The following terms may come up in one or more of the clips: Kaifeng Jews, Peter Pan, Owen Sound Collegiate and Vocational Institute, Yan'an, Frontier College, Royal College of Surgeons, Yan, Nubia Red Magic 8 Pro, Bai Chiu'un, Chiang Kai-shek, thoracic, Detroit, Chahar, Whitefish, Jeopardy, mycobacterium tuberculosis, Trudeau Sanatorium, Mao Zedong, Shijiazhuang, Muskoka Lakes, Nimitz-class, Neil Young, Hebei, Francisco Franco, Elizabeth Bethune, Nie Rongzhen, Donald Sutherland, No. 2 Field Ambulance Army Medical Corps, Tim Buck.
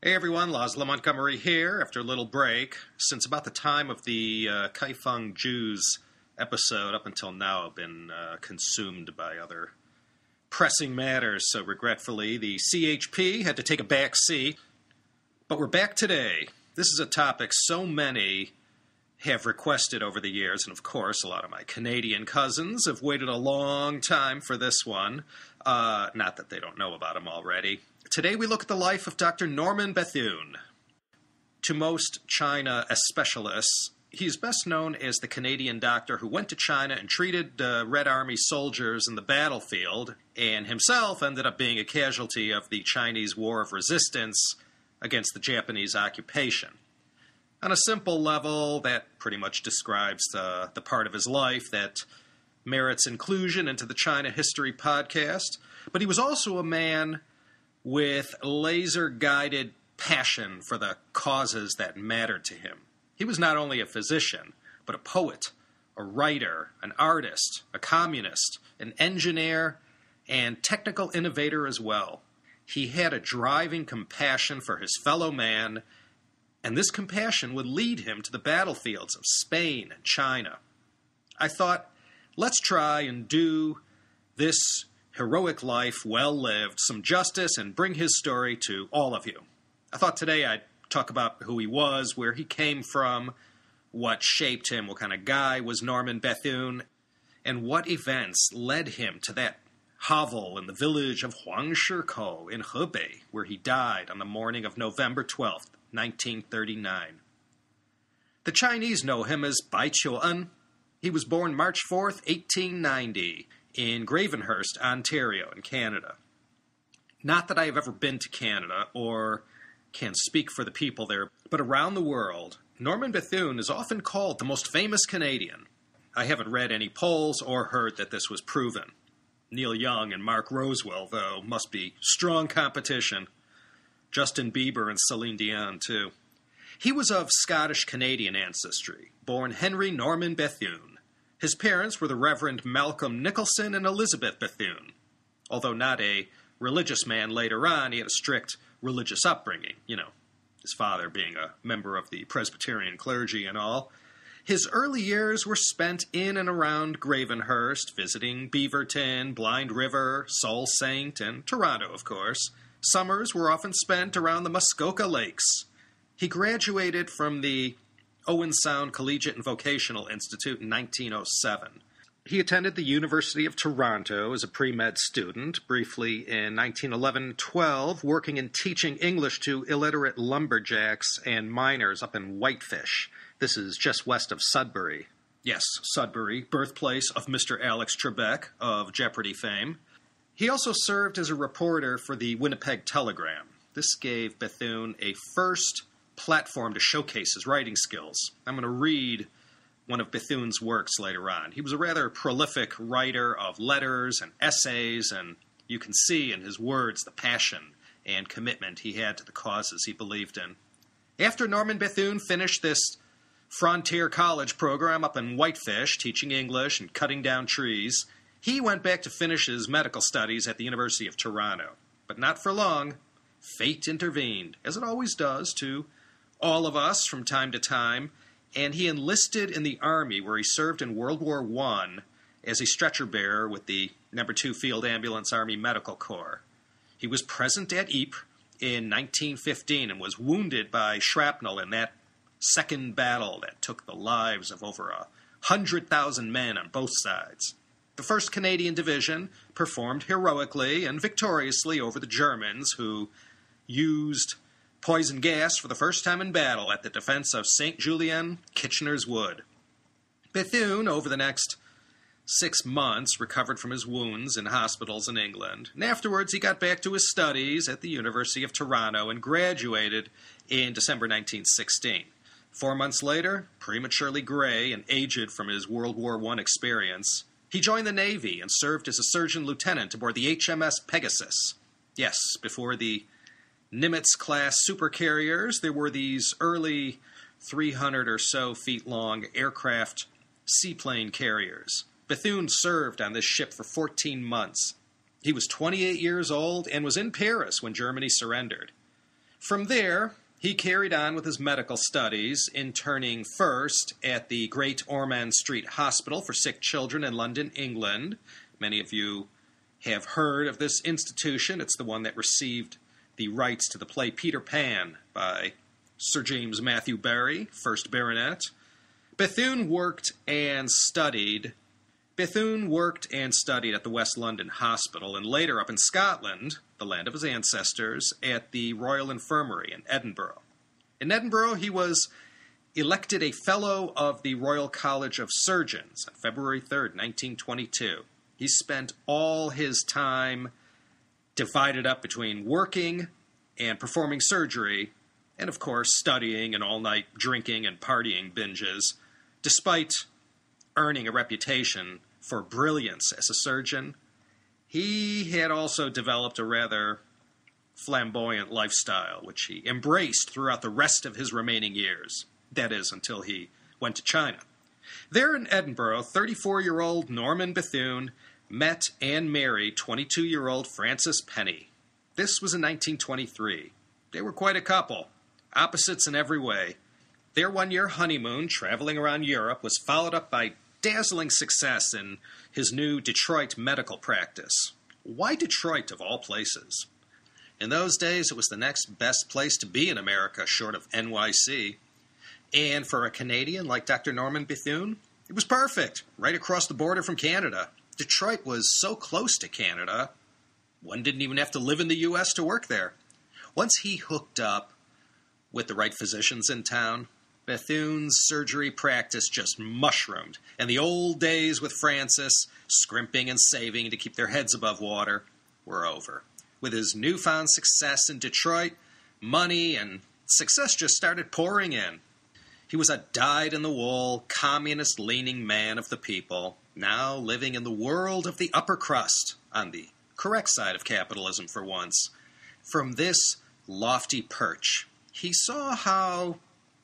Hey everyone, Laszla Montgomery here after a little break. Since about the time of the Kaifeng Jews episode up until now, I've been consumed by other pressing matters, so regretfully the CHP had to take a back seat. But we're back today. This is a topic so many have requested over the years, and of course a lot of my Canadian cousins have waited a long time for this one. Not that they don't know about him already. Today we look at the life of Dr. Norman Bethune. To most China specialists, he's best known as the Canadian doctor who went to China and treated Red Army soldiers in the battlefield, and himself ended up being a casualty of the Chinese War of Resistance against the Japanese occupation. On a simple level, that pretty much describes the part of his life that merits inclusion into the China History podcast. But he was also a man with laser-guided passion for the causes that mattered to him. He was not only a physician, but a poet, a writer, an artist, a communist, an engineer, and technical innovator as well. He had a driving compassion for his fellow man, and this compassion would lead him to the battlefields of Spain and China. I thought, let's try and do this heroic life well-lived some justice and bring his story to all of you. I thought today I'd talk about who he was, where he came from, what shaped him, what kind of guy was Norman Bethune, and what events led him to that hovel in the village of Huangshikou in Hebei, where he died on the morning of November 12th, 1939. The Chinese know him as Bai Chiu'un. He was born March 4th, 1890, in Gravenhurst, Ontario, in Canada. Not that I have ever been to Canada or can speak for the people there, but around the world, Norman Bethune is often called the most famous Canadian. I haven't read any polls or heard that this was proven. Neil Young and Mark Roswell, though, must be strong competition. Justin Bieber and Celine Dion, too. He was of Scottish-Canadian ancestry, born Henry Norman Bethune. His parents were the Reverend Malcolm Nicholson and Elizabeth Bethune. Although not a religious man later on, he had a strict religious upbringing, you know, his father being a member of the Presbyterian clergy and all. His early years were spent in and around Gravenhurst, visiting Beaverton, Blind River, Sault Ste, and Toronto, of course. Summers were often spent around the Muskoka Lakes. He graduated from the Owen Sound Collegiate and Vocational Institute in 1907. He attended the University of Toronto as a pre-med student, briefly in 1911-12, working and teaching English to illiterate lumberjacks and miners up in Whitefish. This is just west of Sudbury. Yes, Sudbury, birthplace of Mr. Alex Trebek of Jeopardy fame. He also served as a reporter for the Winnipeg Telegram. This gave Bethune a first platform to showcase his writing skills. I'm going to read one of Bethune's works later on. He was a rather prolific writer of letters and essays, and you can see in his words the passion and commitment he had to the causes he believed in. After Norman Bethune finished this frontier college program up in Whitefish, teaching English and cutting down trees, he went back to finish his medical studies at the University of Toronto. But not for long. Fate intervened, as it always does to all of us from time to time, and he enlisted in the Army, where he served in World War I as a stretcher bearer with the No. 2 Field Ambulance Army Medical Corps. He was present at Ypres in 1915 and was wounded by shrapnel in that second battle that took the lives of over 100,000 men on both sides. The 1st Canadian Division performed heroically and victoriously over the Germans, who used poison gas for the first time in battle at the defense of St. Julien, Kitchener's Wood. Bethune, over the next 6 months, recovered from his wounds in hospitals in England, and afterwards he got back to his studies at the University of Toronto and graduated in December 1916. 4 months later, prematurely gray and aged from his World War I experience, he joined the Navy and served as a surgeon lieutenant aboard the HMS Pegasus. Yes, before the Nimitz-class supercarriers, there were these early 300 or so feet long aircraft seaplane carriers. Bethune served on this ship for 14 months. He was 28 years old and was in Paris when Germany surrendered. From there, he carried on with his medical studies, interning first at the Great Ormond Street Hospital for Sick Children in London, England. Many of you have heard of this institution. It's the one that received the rights to the play Peter Pan by Sir James Matthew Barrie, 1st Baronet. Bethune worked and studied at the West London Hospital and later up in Scotland, the land of his ancestors, at the Royal Infirmary in Edinburgh. In Edinburgh, he was elected a Fellow of the Royal College of Surgeons on February 3rd, 1922. He spent all his time divided up between working and performing surgery and, of course, studying and all-night drinking and partying binges, despite earning a reputation for brilliance as a surgeon. He had also developed a rather flamboyant lifestyle, which he embraced throughout the rest of his remaining years. That is, until he went to China. There in Edinburgh, 34-year-old Norman Bethune met and married 22-year-old Frances Penny. This was in 1923. They were quite a couple, opposites in every way. Their one-year honeymoon, traveling around Europe, was followed up by dazzling success in his new Detroit medical practice. Why Detroit, of all places? In those days, it was the next best place to be in America, short of NYC. And for a Canadian like Dr. Norman Bethune, it was perfect, right across the border from Canada. Detroit was so close to Canada, one didn't even have to live in the U.S. to work there. Once he hooked up with the right physicians in town, Bethune's surgery practice just mushroomed, and the old days with Francis, scrimping and saving to keep their heads above water, were over. With his newfound success in Detroit, money and success just started pouring in. He was a dyed-in-the-wool, communist-leaning man of the people, now living in the world of the upper crust, on the correct side of capitalism for once. From this lofty perch, he saw how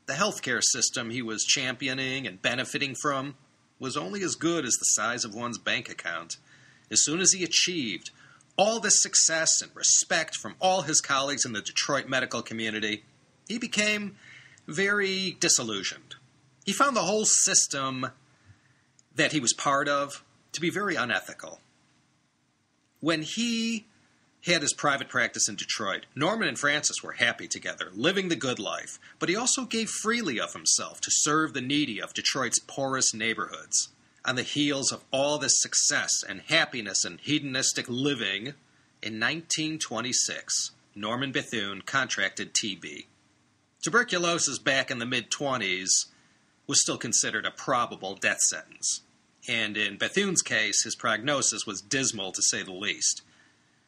the healthcare system he was championing and benefiting from was only as good as the size of one's bank account. As soon as he achieved all this success and respect from all his colleagues in the Detroit medical community, he became very disillusioned. He found the whole system that he was part of to be very unethical. When he had his private practice in Detroit, Norman and Francis were happy together, living the good life, but he also gave freely of himself to serve the needy of Detroit's poorest neighborhoods. On the heels of all this success and happiness and hedonistic living, in 1926, Norman Bethune contracted TB. Tuberculosis back in the mid-20s was still considered a probable death sentence, and in Bethune's case, his prognosis was dismal to say the least.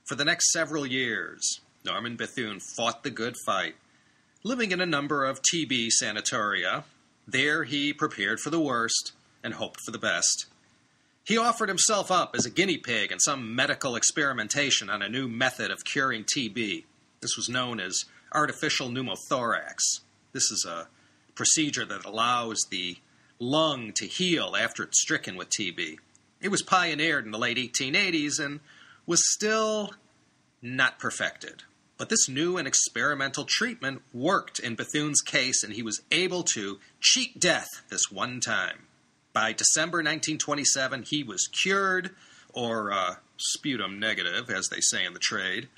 For the next several years, Norman Bethune fought the good fight, living in a number of TB sanatoria. There he prepared for the worst and hoped for the best. He offered himself up as a guinea pig in some medical experimentation on a new method of curing TB. This was known as artificial pneumothorax. This is a procedure that allows the lung to heal after it's stricken with TB. It was pioneered in the late 1880s and was still not perfected. But this new and experimental treatment worked in Bethune's case, and he was able to cheat death this one time. By December 1927, he was cured, or sputum negative, as they say in the trade.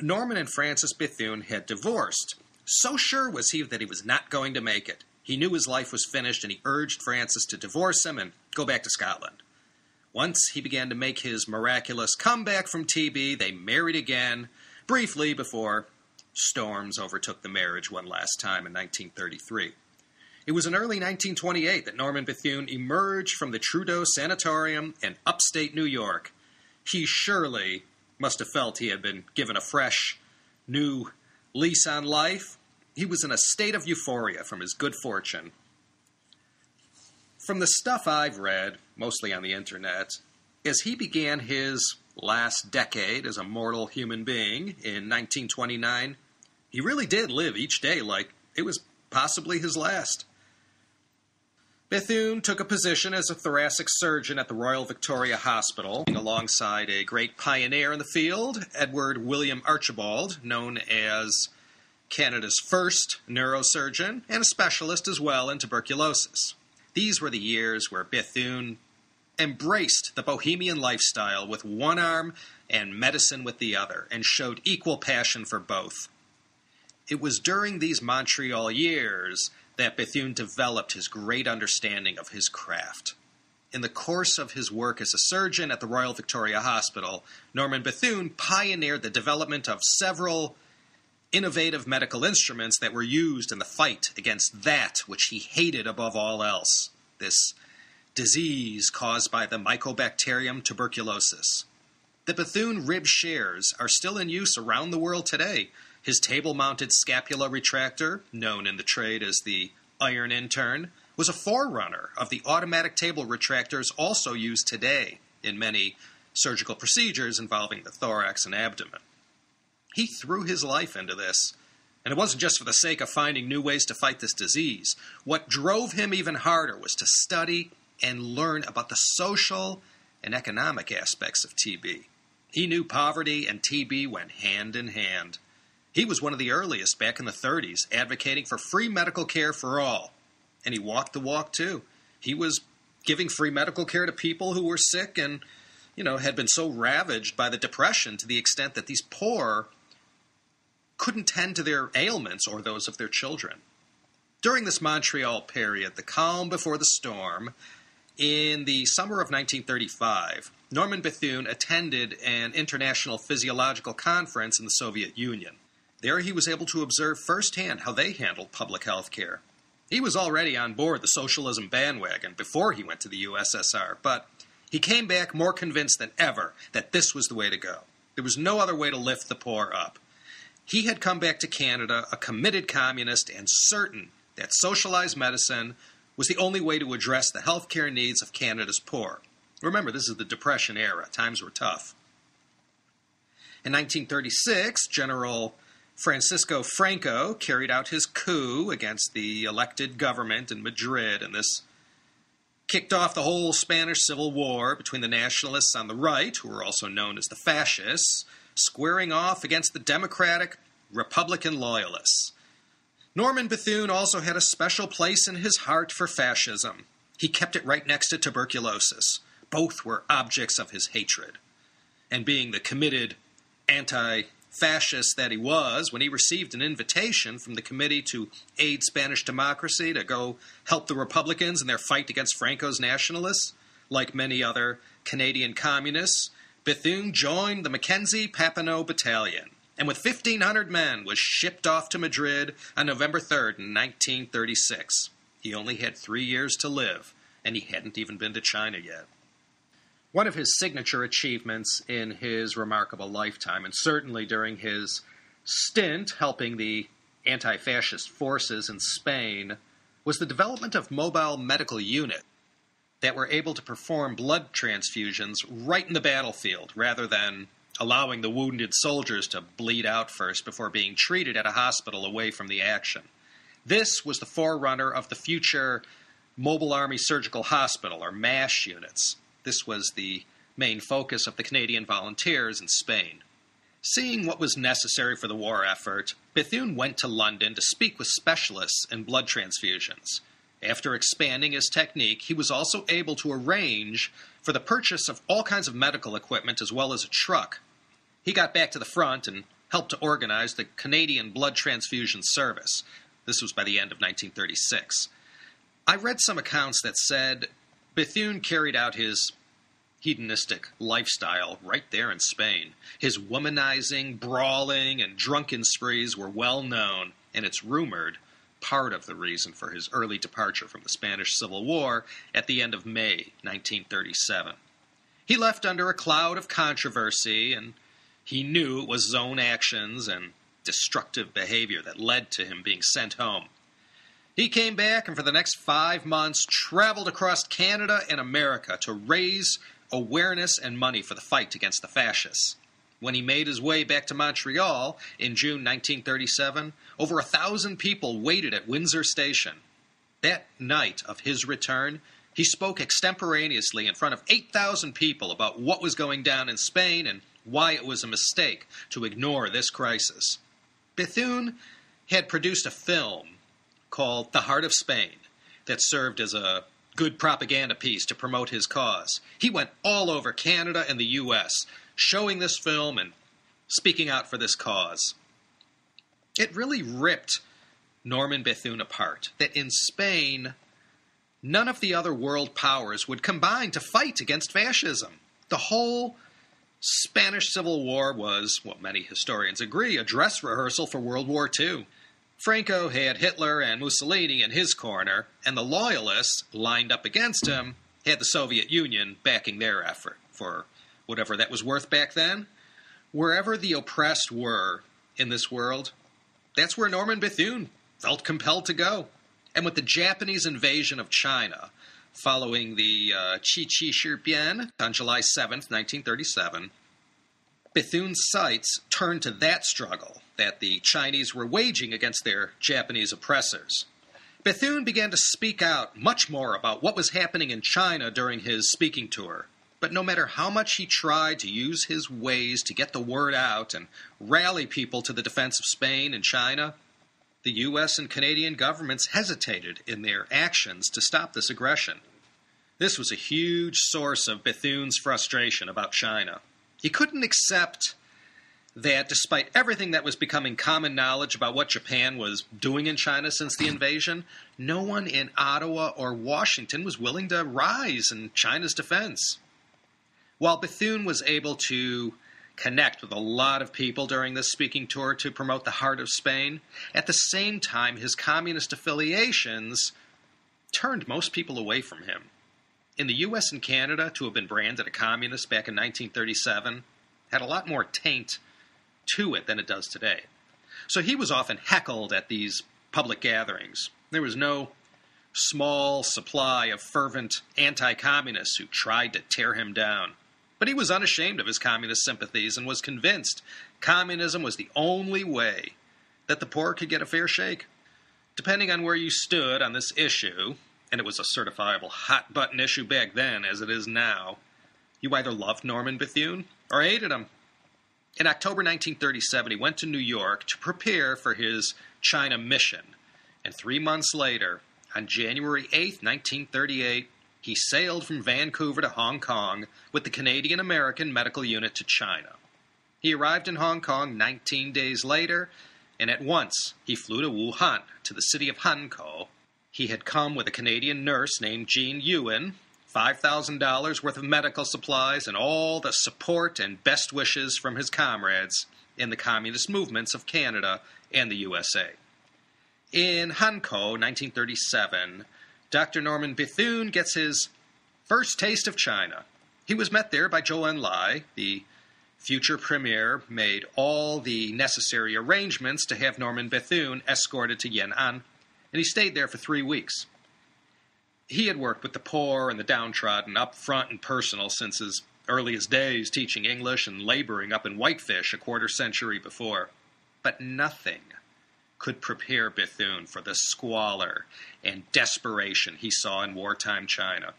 Norman and Frances Bethune had divorced. So sure was he that he was not going to make it. He knew his life was finished, and he urged Frances to divorce him and go back to Scotland. Once he began to make his miraculous comeback from TB, they married again, briefly before storms overtook the marriage one last time in 1933. It was in early 1928 that Norman Bethune emerged from the Trudeau Sanatorium in upstate New York. He surely must have felt he had been given a fresh, new lease on life. He was in a state of euphoria from his good fortune. From the stuff I've read, mostly on the internet, as he began his last decade as a mortal human being in 1929, he really did live each day like it was possibly his last. Bethune took a position as a thoracic surgeon at the Royal Victoria Hospital, alongside a great pioneer in the field, Edward William Archibald, known as Canada's first neurosurgeon and a specialist as well in tuberculosis. These were the years where Bethune embraced the bohemian lifestyle with one arm and medicine with the other, and showed equal passion for both. It was during these Montreal years that Bethune developed his great understanding of his craft. In the course of his work as a surgeon at the Royal Victoria Hospital, Norman Bethune pioneered the development of several innovative medical instruments that were used in the fight against that which he hated above all else, this disease caused by the Mycobacterium tuberculosis. The Bethune rib shares are still in use around the world today. His table-mounted scapula retractor, known in the trade as the iron intern, was a forerunner of the automatic table retractors also used today in many surgical procedures involving the thorax and abdomen. He threw his life into this, and it wasn't just for the sake of finding new ways to fight this disease. What drove him even harder was to study and learn about the social and economic aspects of TB. He knew poverty and TB went hand in hand. He was one of the earliest back in the 30s advocating for free medical care for all, and he walked the walk too. He was giving free medical care to people who were sick and, had been so ravaged by the Depression to the extent that these poor couldn't tend to their ailments or those of their children. During this Montreal period, the calm before the storm, in the summer of 1935, Norman Bethune attended an international physiological conference in the Soviet Union. There he was able to observe firsthand how they handled public health care. He was already on board the socialism bandwagon before he went to the USSR, but he came back more convinced than ever that this was the way to go. There was no other way to lift the poor up. He had come back to Canada a committed communist and certain that socialized medicine was the only way to address the health care needs of Canada's poor. Remember, this is the Depression era. Times were tough. In 1936, General Francisco Franco carried out his coup against the elected government in Madrid, and this kicked off the whole Spanish Civil War between the nationalists on the right, who were also known as the fascists, squaring off against the Democratic Republican loyalists. Norman Bethune also had a special place in his heart for fascism. He kept it right next to tuberculosis. Both were objects of his hatred. And being the committed anti-fascist that he was, when he received an invitation from the Committee to Aid Spanish Democracy to go help the Republicans in their fight against Franco's nationalists, like many other Canadian communists, Bethune joined the Mackenzie Papineau Battalion, and with 1,500 men was shipped off to Madrid on November 3rd in 1936. He only had 3 years to live, and he hadn't even been to China yet. One of his signature achievements in his remarkable lifetime, and certainly during his stint helping the anti-fascist forces in Spain, was the development of mobile medical units that were able to perform blood transfusions right in the battlefield rather than allowing the wounded soldiers to bleed out first before being treated at a hospital away from the action. This was the forerunner of the future Mobile Army Surgical Hospital, or MASH units. This was the main focus of the Canadian volunteers in Spain. Seeing what was necessary for the war effort, Bethune went to London to speak with specialists in blood transfusions. After expanding his technique, he was also able to arrange for the purchase of all kinds of medical equipment as well as a truck. He got back to the front and helped to organize the Canadian Blood Transfusion Service. This was by the end of 1936. I read some accounts that said Bethune carried out his hedonistic lifestyle right there in Spain. His womanizing, brawling, and drunken sprees were well known, and it's rumored part of the reason for his early departure from the Spanish Civil War at the end of May 1937. He left under a cloud of controversy, and he knew it was his own actions and destructive behavior that led to him being sent home. He came back and for the next 5 months traveled across Canada and America to raise awareness and money for the fight against the fascists. When he made his way back to Montreal in June 1937, over 1,000 people waited at Windsor Station. That night of his return, he spoke extemporaneously in front of 8,000 people about what was going down in Spain and why it was a mistake to ignore this crisis. Bethune had produced a film called The Heart of Spain that served as a good propaganda piece to promote his cause. He went all over Canada and the U.S. showing this film and speaking out for this cause. It really ripped Norman Bethune apart, that in Spain, none of the other world powers would combine to fight against fascism. The whole Spanish Civil War was, what many historians agree, a dress rehearsal for World War II. Franco had Hitler and Mussolini in his corner, and the loyalists lined up against him had the Soviet Union backing their effort for whatever that was worth back then. Wherever the oppressed were in this world, that's where Norman Bethune felt compelled to go. And with the Japanese invasion of China following the Qi Shi-Bian on July 7th, 1937, Bethune's sights turned to that struggle that the Chinese were waging against their Japanese oppressors. Bethune began to speak out much more about what was happening in China during his speaking tour. But no matter how much he tried to use his ways to get the word out and rally people to the defense of Spain and China, the U.S. and Canadian governments hesitated in their actions to stop this aggression. This was a huge source of Bethune's frustration about China. He couldn't accept that despite everything that was becoming common knowledge about what Japan was doing in China since the invasion, no one in Ottawa or Washington was willing to rise in China's defense. While Bethune was able to connect with a lot of people during this speaking tour to promote the Heart of Spain, at the same time his communist affiliations turned most people away from him. In the U.S. and Canada, to have been branded a communist back in 1937 had a lot more taint to it than it does today. So he was often heckled at these public gatherings. There was no small supply of fervent anti-communists who tried to tear him down. But he was unashamed of his communist sympathies and was convinced communism was the only way that the poor could get a fair shake. Depending on where you stood on this issue, and it was a certifiable hot-button issue back then as it is now, you either loved Norman Bethune or hated him. In October 1937, he went to New York to prepare for his China mission, and 3 months later, on January 8, 1938, he sailed from Vancouver to Hong Kong with the Canadian American Medical Unit to China. He arrived in Hong Kong 19 days later, and at once he flew to Wuhan, to the city of Hankou. He had come with a Canadian nurse named Jean Yuen, $5,000 worth of medical supplies, and all the support and best wishes from his comrades in the communist movements of Canada and the USA. In Hankou, 1937, Dr. Norman Bethune gets his first taste of China. He was met there by Zhou Enlai. The future premier made all the necessary arrangements to have Norman Bethune escorted to Yan'an, and he stayed there for 3 weeks. He had worked with the poor and the downtrodden up front and personal since his earliest days, teaching English and laboring up in Whitefish a quarter-century before. But nothing could prepare Bethune for the squalor and desperation he saw in wartime China.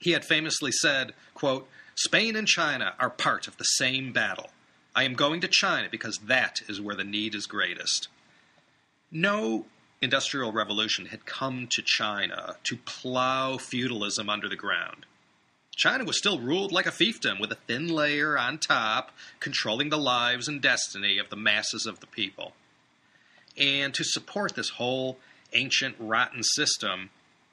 He had famously said, quote, "Spain and China are part of the same battle. I am going to China because that is where the need is greatest." No industrial revolution had come to China to plow feudalism under the ground. China was still ruled like a fiefdom with a thin layer on top, controlling the lives and destiny of the masses of the people. And to support this whole ancient, rotten system,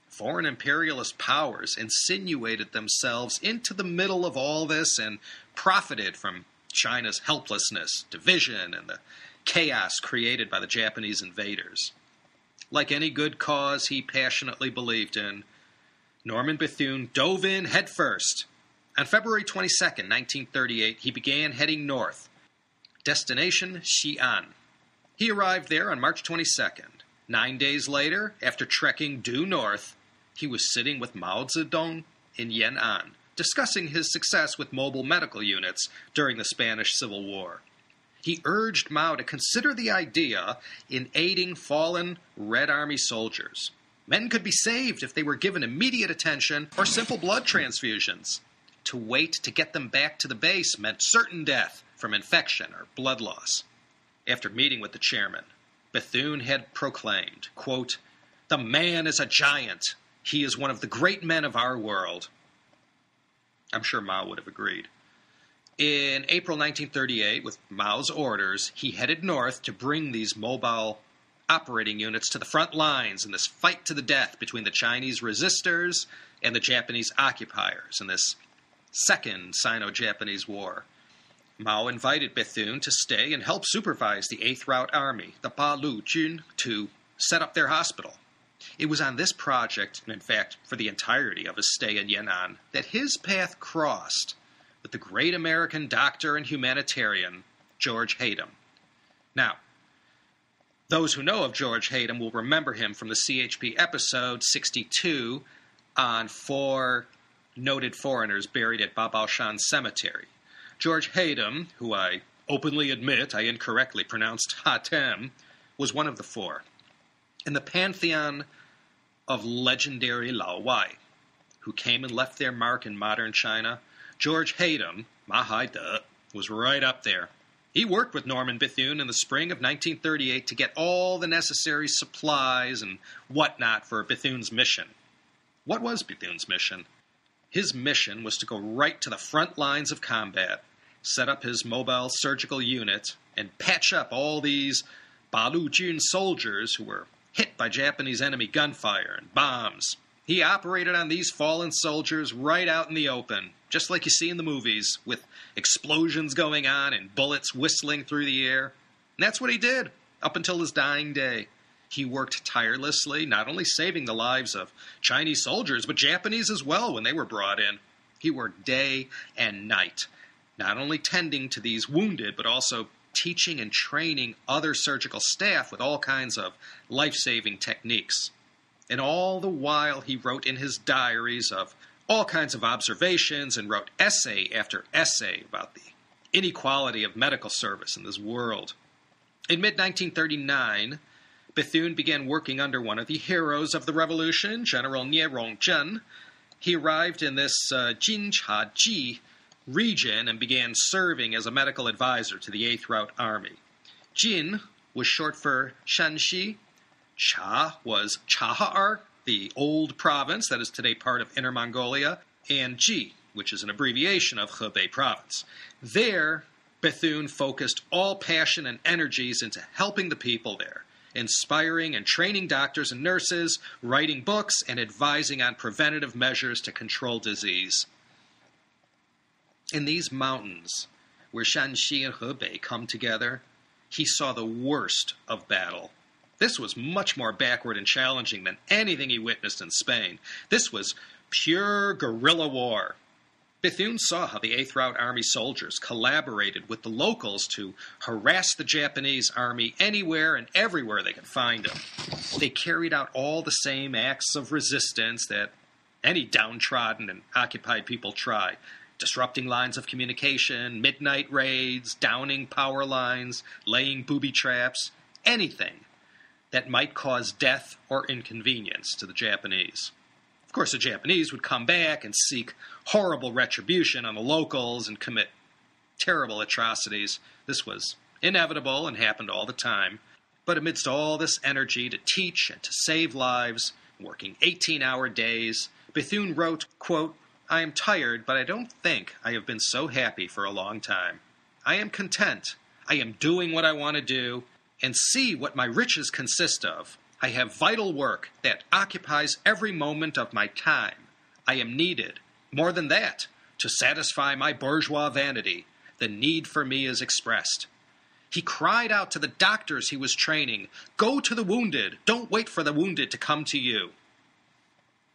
foreign imperialist powers insinuated themselves into the middle of all this and profited from China's helplessness, division, and the chaos created by the Japanese invaders. Like any good cause he passionately believed in, Norman Bethune dove in headfirst. On February 22, 1938, he began heading north. Destination Xi'an. He arrived there on March 22nd. 9 days later, after trekking due north, he was sitting with Mao Zedong in Yan'an, discussing his success with mobile medical units during the Spanish Civil War. He urged Mao to consider the idea in aiding fallen Red Army soldiers. Men could be saved if they were given immediate attention or simple blood transfusions. To wait to get them back to the base meant certain death from infection or blood loss. After meeting with the chairman, Bethune had proclaimed, quote, "The man is a giant. He is one of the great men of our world." I'm sure Mao would have agreed. In April 1938, with Mao's orders, he headed north to bring these mobile operating units to the front lines in this fight to the death between the Chinese resistors and the Japanese occupiers in this second Sino-Japanese War. Mao invited Bethune to stay and help supervise the Eighth Route Army, the Balu Jun, to set up their hospital. It was on this project, and in fact for the entirety of his stay in Yan'an, that his path crossed with the great American doctor and humanitarian George Hatem. Now, those who know of George Hatem will remember him from the CHP episode 62 on 4 noted foreigners buried at Babaoshan Cemetery. George Hatem, who I openly admit I incorrectly pronounced Hatem, was one of the 4, in the pantheon of legendary Laowai, who came and left their mark in modern China. George Hatem, Mahaida, was right up there. He worked with Norman Bethune in the spring of 1938 to get all the necessary supplies and whatnot for Bethune's mission. What was Bethune's mission? His mission was to go right to the front lines of combat, set up his mobile surgical unit, and patch up all these Balu-jun soldiers who were hit by Japanese enemy gunfire and bombs. He operated on these fallen soldiers right out in the open, just like you see in the movies, with explosions going on and bullets whistling through the air. And that's what he did up until his dying day. He worked tirelessly, not only saving the lives of Chinese soldiers, but Japanese as well when they were brought in. He worked day and night, not only tending to these wounded, but also teaching and training other surgical staff with all kinds of life-saving techniques. And all the while, he wrote in his diaries of all kinds of observations and wrote essay after essay about the inequality of medical service in this world. In mid-1939, Bethune began working under one of the heroes of the revolution, General Nie Rongzhen. He arrived in this Jinchaji region and began serving as a medical advisor to the Eighth Route Army. Jin was short for Shanxi. Cha was Chahar, the old province that is today part of Inner Mongolia, and Ji, which is an abbreviation of Hebei province. There, Bethune focused all passion and energies into helping the people there, inspiring and training doctors and nurses, writing books, and advising on preventative measures to control disease. In these mountains, where Shanxi and Hebei come together, he saw the worst of battle. This was much more backward and challenging than anything he witnessed in Spain. This was pure guerrilla war. Bethune saw how the Eighth Route Army soldiers collaborated with the locals to harass the Japanese army anywhere and everywhere they could find them. They carried out all the same acts of resistance that any downtrodden and occupied people try. Disrupting lines of communication, midnight raids, downing power lines, laying booby traps, anything that might cause death or inconvenience to the Japanese. Of course, the Japanese would come back and seek horrible retribution on the locals and commit terrible atrocities. This was inevitable and happened all the time. But amidst all this energy to teach and to save lives, working 18-hour days, Bethune wrote, quote, "I am tired, but I don't think I have been so happy for a long time. I am content. I am doing what I want to do, and see what my riches consist of. I have vital work that occupies every moment of my time. I am needed. More than that, to satisfy my bourgeois vanity, the need for me is expressed." He cried out to the doctors he was training, "Go to the wounded. Don't wait for the wounded to come to you."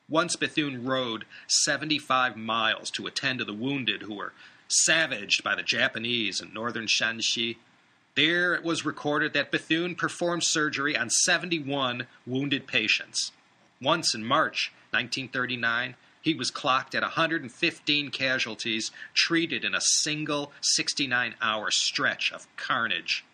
Once Bethune rode 75 miles to attend to the wounded who were savaged by the Japanese in northern Shanxi. There it was recorded that Bethune performed surgery on 71 wounded patients. Once in March 1939, he was clocked at 115 casualties treated in a single 69-hour stretch of carnage.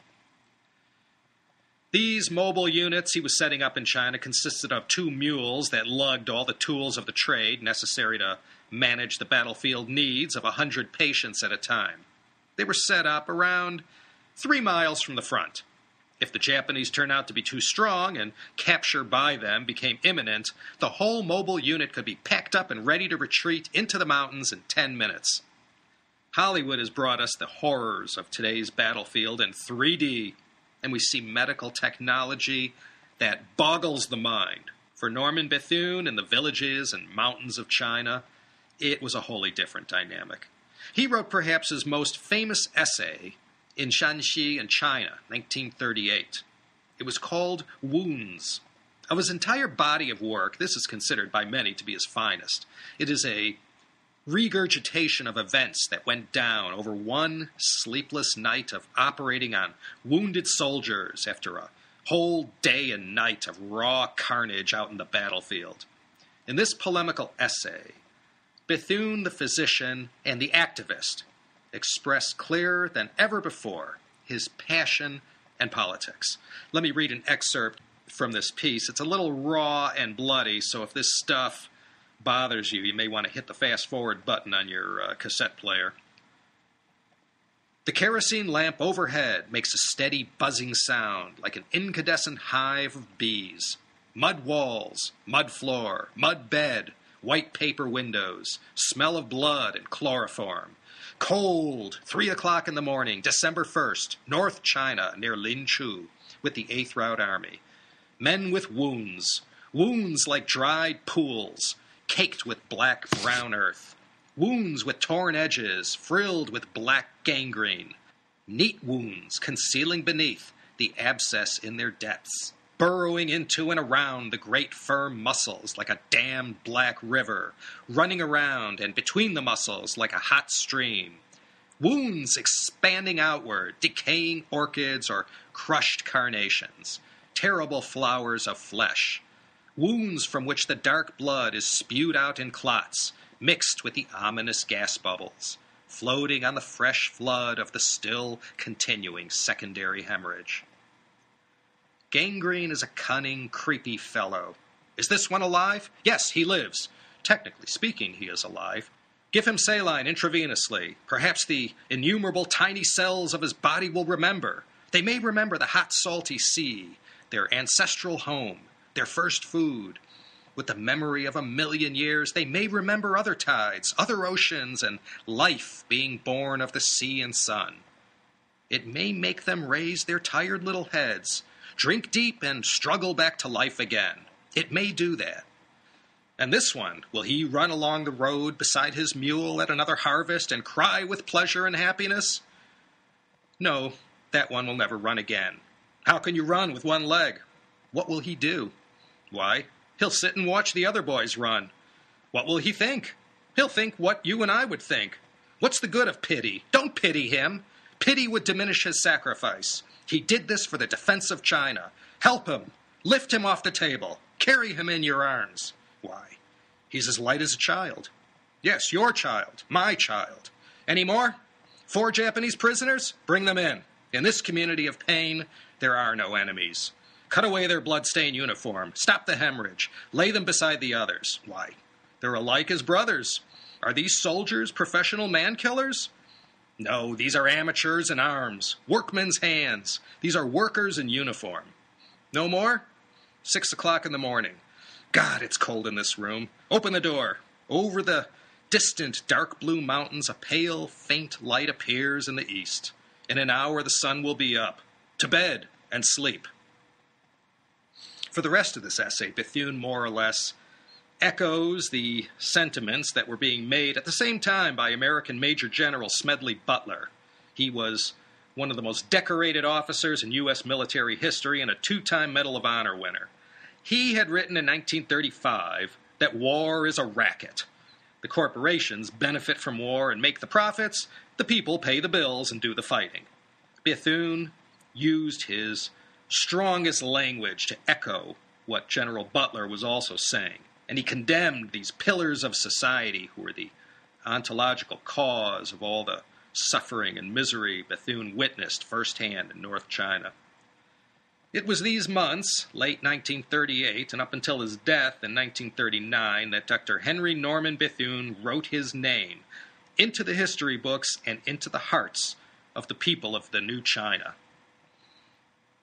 These mobile units he was setting up in China consisted of 2 mules that lugged all the tools of the trade necessary to manage the battlefield needs of 100 patients at a time. They were set up around 3 miles from the front. If the Japanese turned out to be too strong and capture by them became imminent, the whole mobile unit could be packed up and ready to retreat into the mountains in 10 minutes. Hollywood has brought us the horrors of today's battlefield in 3D, and we see medical technology that boggles the mind. For Norman Bethune and the villages and mountains of China, it was a wholly different dynamic. He wrote perhaps his most famous essay in Shanxi in China, 1938. It was called Wounds. Of his entire body of work, this is considered by many to be his finest. It is a regurgitation of events that went down over one sleepless night of operating on wounded soldiers after a whole day and night of raw carnage out in the battlefield. In this polemical essay, Bethune, the physician, and the activist express clearer than ever before his passion and politics. Let me read an excerpt from this piece. It's a little raw and bloody, so if this stuff bothers you, you may want to hit the fast-forward button on your cassette player. The kerosene lamp overhead makes a steady buzzing sound like an incandescent hive of bees. Mud walls, mud floor, mud bed, white paper windows, smell of blood and chloroform. Cold, 3 o'clock in the morning, December 1st, North China near Linchu with the 8th Route Army. Men with wounds, wounds like dried pools, caked with black brown earth, wounds with torn edges, frilled with black gangrene, neat wounds concealing beneath the abscess in their depths, burrowing into and around the great firm muscles like a dammed black river, running around and between the muscles like a hot stream, wounds expanding outward, decaying orchids or crushed carnations, terrible flowers of flesh, wounds from which the dark blood is spewed out in clots, mixed with the ominous gas bubbles, floating on the fresh flood of the still continuing secondary hemorrhage. Gangrene is a cunning, creepy fellow. Is this one alive? Yes, he lives. Technically speaking, he is alive. Give him saline intravenously. Perhaps the innumerable tiny cells of his body will remember. They may remember the hot, salty sea, their ancestral home, their first food. With the memory of 1,000,000 years, they may remember other tides, other oceans, and life being born of the sea and sun. It may make them raise their tired little heads, drink deep, and struggle back to life again. It may do that. And this one, will he run along the road beside his mule at another harvest and cry with pleasure and happiness? No, that one will never run again. How can you run with one leg? What will he do? Why, he'll sit and watch the other boys run. What will he think? He'll think what you and I would think. What's the good of pity? Don't pity him. Pity would diminish his sacrifice. He did this for the defense of China. Help him. Lift him off the table. Carry him in your arms. Why, he's as light as a child. Yes, your child, my child. Any more? 4 Japanese prisoners? Bring them in. In this community of pain, there are no enemies. Cut away their bloodstained uniform. Stop the hemorrhage. Lay them beside the others. Why, they're alike as brothers. Are these soldiers professional man-killers? No, these are amateurs in arms, workmen's hands. These are workers in uniform. No more? 6 o'clock in the morning. God, it's cold in this room. Open the door. Over the distant dark blue mountains, a pale, faint light appears in the east. In an hour, the sun will be up. To bed and sleep. For the rest of this essay, Bethune more or less echoes the sentiments that were being made at the same time by American Major General Smedley Butler. He was one of the most decorated officers in U.S. military history and a 2-time Medal of Honor winner. He had written in 1935 that war is a racket. The corporations benefit from war and make the profits. The people pay the bills and do the fighting. Bethune used his strongest language to echo what General Butler was also saying. And he condemned these pillars of society who were the ontological cause of all the suffering and misery Bethune witnessed firsthand in North China. It was these months, late 1938 and up until his death in 1939, that Dr. Henry Norman Bethune wrote his name into the history books and into the hearts of the people of the new China.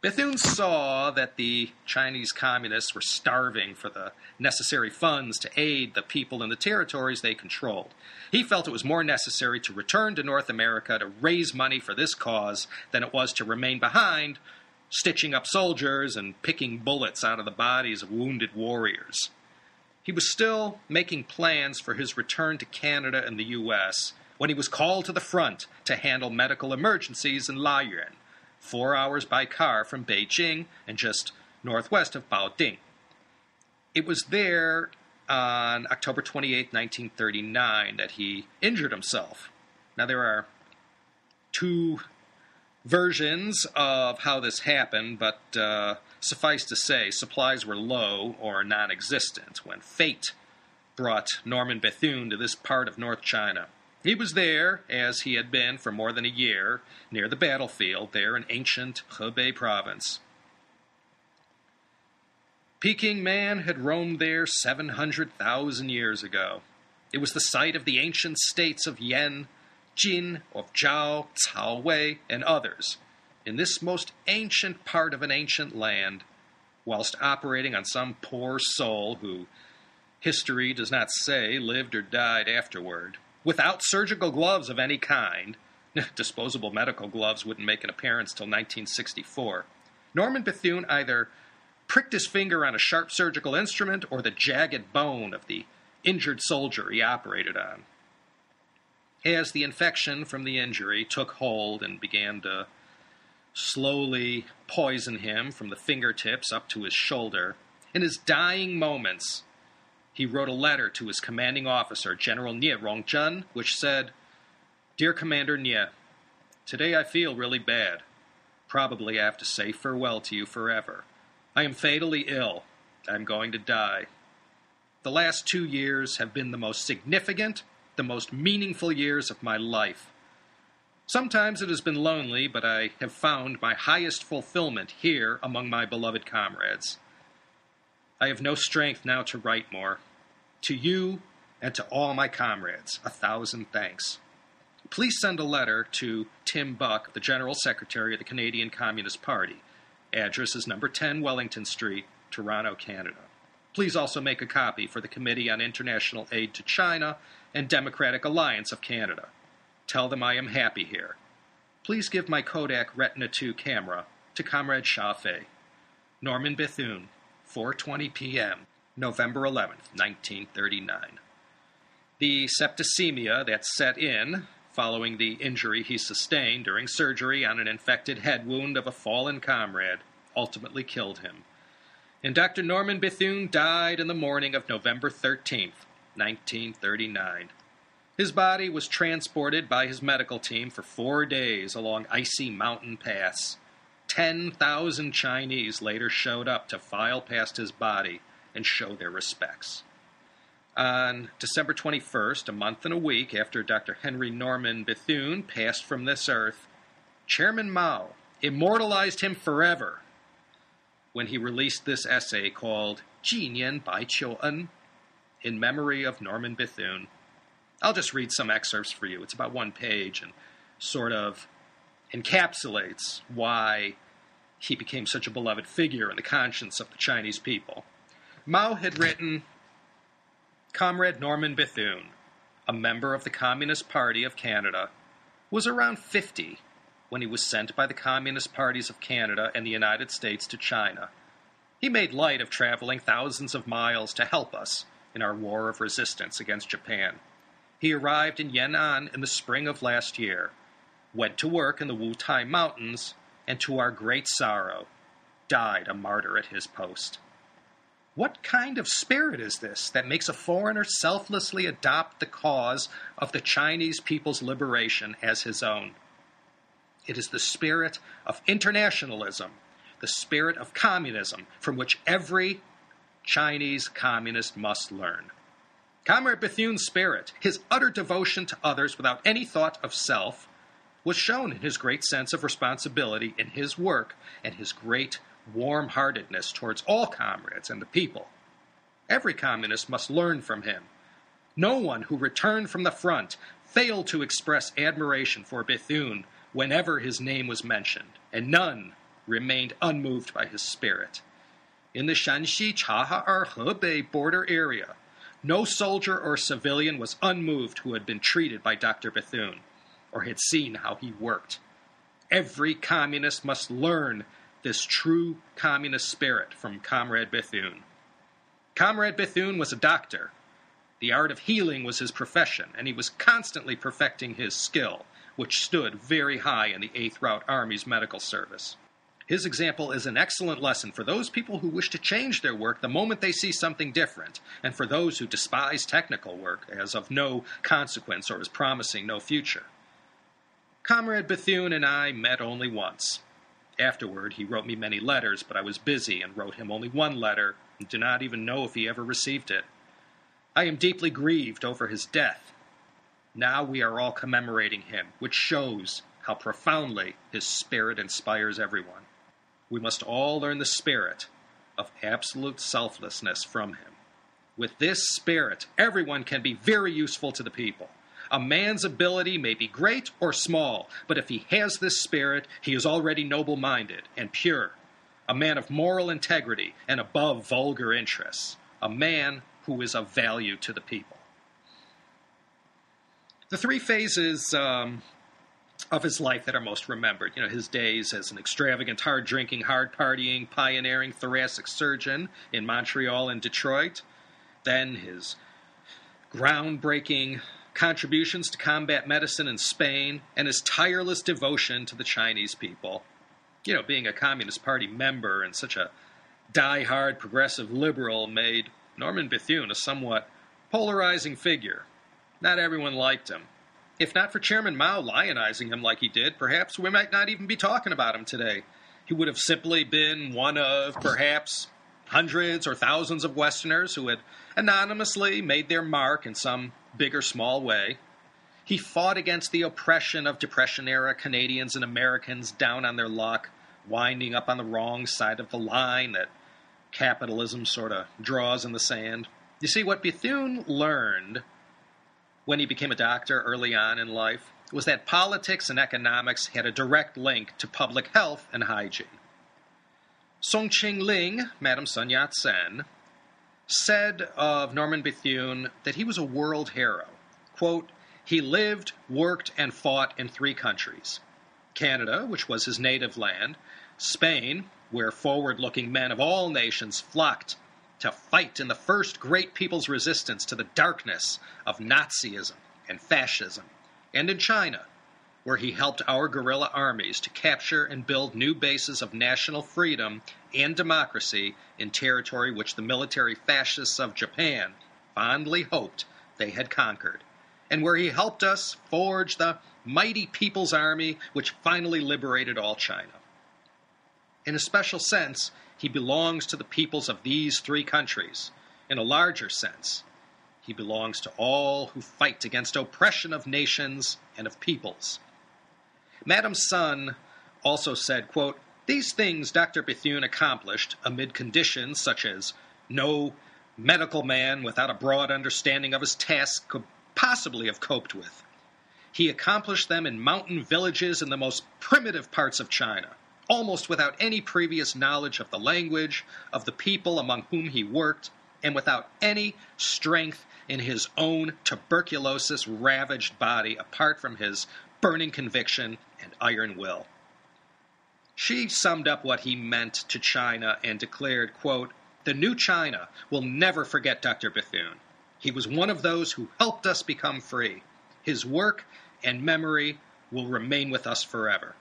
Bethune saw that the Chinese communists were starving for the necessary funds to aid the people in the territories they controlled. He felt it was more necessary to return to North America to raise money for this cause than it was to remain behind, stitching up soldiers and picking bullets out of the bodies of wounded warriors. He was still making plans for his return to Canada and the U.S. when he was called to the front to handle medical emergencies in Layuan, 4 hours by car from Beijing and just northwest of Baoding. It was there on October 28, 1939, that he injured himself. Now, there are two versions of how this happened, but suffice to say, supplies were low or non-existent when fate brought Norman Bethune to this part of North China. He was there, as he had been for more than a year, near the battlefield, there in ancient Hebei province. Peking man had roamed there 700,000 years ago. It was the site of the ancient states of Yan, Jin, of Zhao, Cao Wei, and others, in this most ancient part of an ancient land, whilst operating on some poor soul who, history does not say, lived or died afterward. Without surgical gloves of any kind. Disposable medical gloves wouldn't make an appearance till 1964. Norman Bethune either pricked his finger on a sharp surgical instrument or the jagged bone of the injured soldier he operated on. As the infection from the injury took hold and began to slowly poison him from the fingertips up to his shoulder, in his dying moments, he wrote a letter to his commanding officer, General Nie Rongzhen, which said, "Dear Commander Nie, today I feel really bad. Probably I have to say farewell to you forever. I am fatally ill. I'm going to die. The last 2 years have been the most significant, the most meaningful years of my life. Sometimes it has been lonely, but I have found my highest fulfillment here among my beloved comrades. I have no strength now to write more. To you and to all my comrades, 1,000 thanks. Please send a letter to Tim Buck, the General Secretary of the Canadian Communist Party. Address is number 10 Wellington Street, Toronto, Canada. Please also make a copy for the Committee on International Aid to China and Democratic Alliance of Canada. Tell them I am happy here. Please give my Kodak Retina 2 camera to Comrade Shafe. Norman Bethune, 4:20 p.m., November 11th, 1939. The septicemia that set in following the injury he sustained during surgery on an infected head wound of a fallen comrade ultimately killed him. And Dr. Norman Bethune died in the morning of November 13th, 1939. His body was transported by his medical team for 4 days along icy mountain paths. 10,000 Chinese later showed up to file past his body and show their respects. On December 21st, a month and a week after Dr. Henry Norman Bethune passed from this earth, Chairman Mao immortalized him forever when he released this essay called Ji Nian Bai Chiu'un, in memory of Norman Bethune. I'll just read some excerpts for you. It's about one page and sort of encapsulates why he became such a beloved figure in the conscience of the Chinese people. Mao had written, "Comrade Norman Bethune, a member of the Communist Party of Canada, was around 50 when he was sent by the Communist Parties of Canada and the United States to China. He made light of traveling thousands of miles to help us in our war of resistance against Japan. He arrived in Yan'an in the spring of last year, went to work in the Wutai Mountains, and to our great sorrow, died a martyr at his post. What kind of spirit is this that makes a foreigner selflessly adopt the cause of the Chinese people's liberation as his own? It is the spirit of internationalism, the spirit of communism, from which every Chinese communist must learn. Comrade Bethune's spirit, his utter devotion to others without any thought of self, was shown in his great sense of responsibility in his work and his great warm-heartedness towards all comrades and the people. Every communist must learn from him. No one who returned from the front failed to express admiration for Bethune whenever his name was mentioned, and none remained unmoved by his spirit. In the Shanxi, Chaha, or Hebei border area, no soldier or civilian was unmoved who had been treated by Dr. Bethune or had seen how he worked. Every communist must learn this true communist spirit from Comrade Bethune. Comrade Bethune was a doctor. The art of healing was his profession, and he was constantly perfecting his skill, which stood very high in the Eighth Route Army's medical service. His example is an excellent lesson for those people who wish to change their work the moment they see something different, and for those who despise technical work as of no consequence or as promising no future. Comrade Bethune and I met only once. Afterward, he wrote me many letters, but I was busy and wrote him only one letter, and do not even know if he ever received it. I am deeply grieved over his death. Now we are all commemorating him, which shows how profoundly his spirit inspires everyone. We must all learn the spirit of absolute selflessness from him. With this spirit, everyone can be very useful to the people. A man's ability may be great or small, but if he has this spirit, he is already noble-minded and pure, a man of moral integrity and above vulgar interests, a man who is of value to the people. The three phases of his life that are most remembered, his days as an extravagant, hard-drinking, hard-partying, pioneering thoracic surgeon in Montreal and Detroit, then his groundbreaking contributions to combat medicine in Spain, and his tireless devotion to the Chinese people. Being a Communist Party member and such a die-hard progressive liberal made Norman Bethune a somewhat polarizing figure. Not everyone liked him. If not for Chairman Mao lionizing him like he did, perhaps we might not even be talking about him today. He would have simply been one of perhaps hundreds or thousands of Westerners who had anonymously made their mark in some big or small way. He fought against the oppression of Depression-era Canadians and Americans down on their luck, winding up on the wrong side of the line that capitalism sort of draws in the sand. You see, what Bethune learned when he became a doctor early on in life was that politics and economics had a direct link to public health and hygiene. Song Qingling, Madame Sun Yat-sen, said of Norman Bethune that he was a world hero. Quote, he lived, worked, and fought in three countries. Canada, which was his native land, Spain, where forward-looking men of all nations flocked to fight in the first great people's resistance to the darkness of Nazism and fascism, and in China, where he helped our guerrilla armies to capture and build new bases of national freedom and democracy in territory which the military fascists of Japan fondly hoped they had conquered, and where he helped us forge the mighty People's Army which finally liberated all China. In a special sense, he belongs to the peoples of these three countries. In a larger sense, he belongs to all who fight against oppression of nations and of peoples. Madame Sun also said, quote, these things Dr. Bethune accomplished amid conditions such as no medical man without a broad understanding of his task could possibly have coped with. He accomplished them in mountain villages in the most primitive parts of China, almost without any previous knowledge of the language, of the people among whom he worked, and without any strength in his own tuberculosis-ravaged body apart from his burning conviction and iron will. She summed up what he meant to China and declared, quote, the new China will never forget Dr. Bethune. He was one of those who helped us become free. His work and memory will remain with us forever.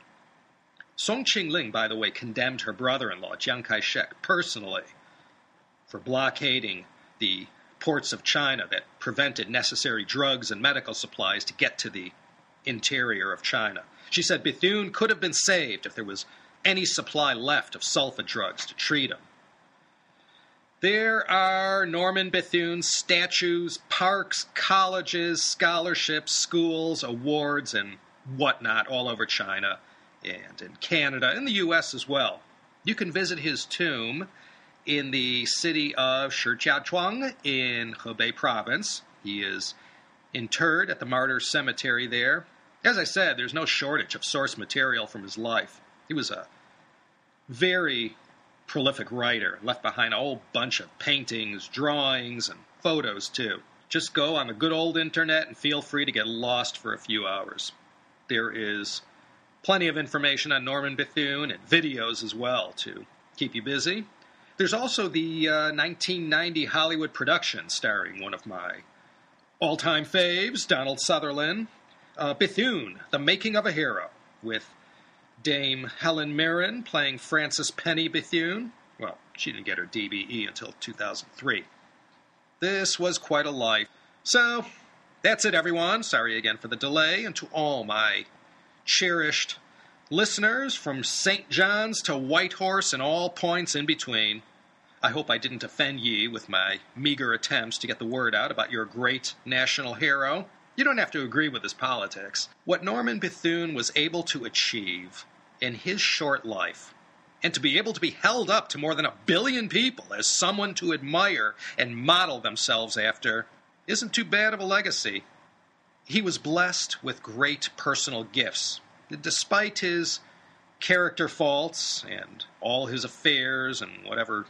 Song Qingling, by the way, condemned her brother-in-law, Chiang Kai-shek, personally for blockading the ports of China that prevented necessary drugs and medical supplies to get to the interior of China. She said Bethune could have been saved if there was any supply left of sulfa drugs to treat him. There are Norman Bethune's statues, parks, colleges, scholarships, schools, awards, and whatnot all over China and in Canada, and the U.S. as well. You can visit his tomb in the city of Shijiazhuang in Hebei province. He is interred at the Martyrs Cemetery there. As I said, there's no shortage of source material from his life. He was a very prolific writer, left behind a whole bunch of paintings, drawings, and photos, too. Just go on the good old internet and feel free to get lost for a few hours. There is plenty of information on Norman Bethune and videos as well to keep you busy. There's also the 1990 Hollywood production starring one of my all-time faves, Donald Sutherland, Bethune, The Making of a Hero, with Dame Helen Mirren playing Frances Penny Bethune. Well, she didn't get her DBE until 2003. This was quite a life. So, that's it, everyone. Sorry again for the delay. And to all my cherished listeners from St. John's to Whitehorse and all points in between, I hope I didn't offend ye with my meager attempts to get the word out about your great national hero. You don't have to agree with his politics. What Norman Bethune was able to achieve in his short life, and to be able to be held up to more than 1 billion people as someone to admire and model themselves after, isn't too bad of a legacy. He was blessed with great personal gifts. Despite his character faults and all his affairs and whatever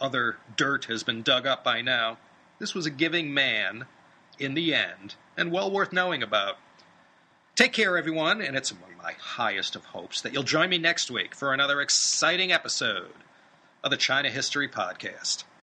other dirt has been dug up by now, this was a giving man in the end, and well worth knowing about. Take care, everyone, and it's among my highest of hopes that you'll join me next week for another exciting episode of the China History Podcast.